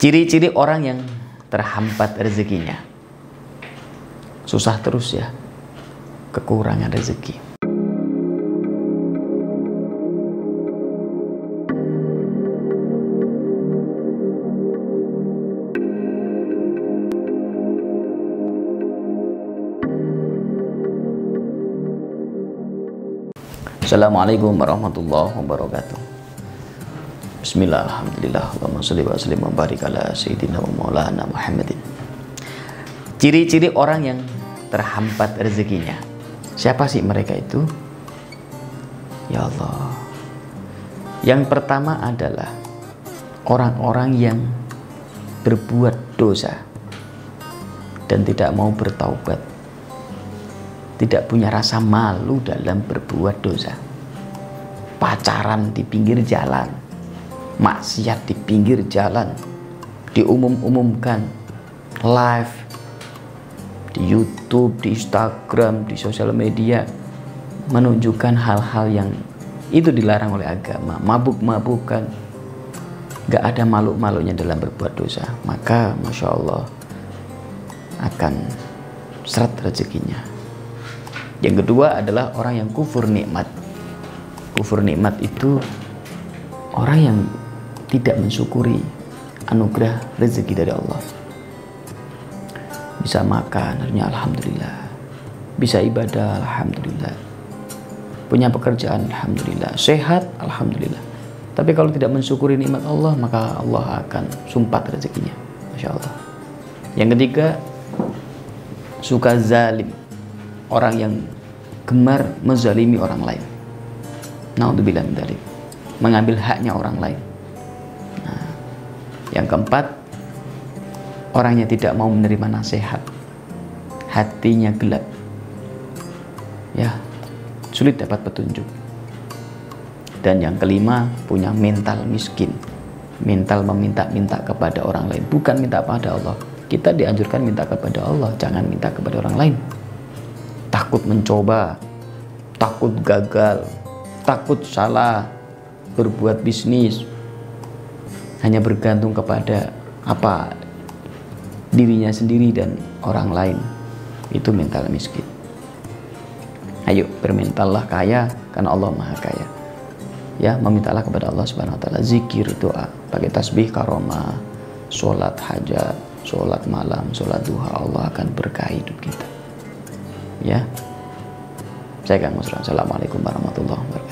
Ciri-ciri orang yang terhambat rezekinya. Susah terus ya, kekurangan rezeki. Assalamualaikum warahmatullahi wabarakatuh. Bismillah, alhamdulillah, Allahumma shalli wa sallim wa barik ala sayyidina wa maulana Muhammadin. Ciri-ciri orang yang terhambat rezekinya. Siapa sih mereka itu? Ya Allah. Yang pertama adalah orang-orang yang berbuat dosa dan tidak mau bertaubat. Tidak punya rasa malu dalam berbuat dosa. Pacaran di pinggir jalan, maksiat di pinggir jalan, diumum-umumkan live di YouTube, di Instagram, di sosial media, menunjukkan hal-hal yang itu dilarang oleh agama. Mabuk-mabukan, gak ada malu-malunya dalam berbuat dosa. Maka Masya Allah akan seret rezekinya. Yang kedua adalah orang yang kufur nikmat. Kufur nikmat itu orang yang tidak mensyukuri anugerah rezeki dari Allah. Bisa makan, akhirnya alhamdulillah. Bisa ibadah, alhamdulillah. Punya pekerjaan, alhamdulillah. Sehat, alhamdulillah. Tapi kalau tidak mensyukuri nikmat Allah, maka Allah akan sumpat rezekinya. Masya Allah. Yang ketiga, suka zalim. Orang yang gemar menzalimi orang lain. Naudzubillah min dzalik. Mengambil haknya orang lain. Nah, yang keempat, orangnya tidak mau menerima nasihat. Hatinya gelap. Ya, sulit dapat petunjuk. Dan yang kelima, punya mental miskin. Mental meminta-minta kepada orang lain, bukan minta pada Allah. Kita dianjurkan minta kepada Allah, jangan minta kepada orang lain. Takut mencoba, takut gagal, takut salah, berbuat bisnis, hanya bergantung kepada apa dirinya sendiri dan orang lain. Itu mental miskin. Ayo bermentallah kaya, karena Allah Maha Kaya. Ya, memintalah kepada Allah Subhanahu wa Ta'ala, zikir, doa, pakai tasbih, karomah, sholat hajat, sholat malam, sholat duha, Allah akan berkahi hidup kita. Ya, saya Kang Musra. Assalamualaikum warahmatullahi wabarakatuh.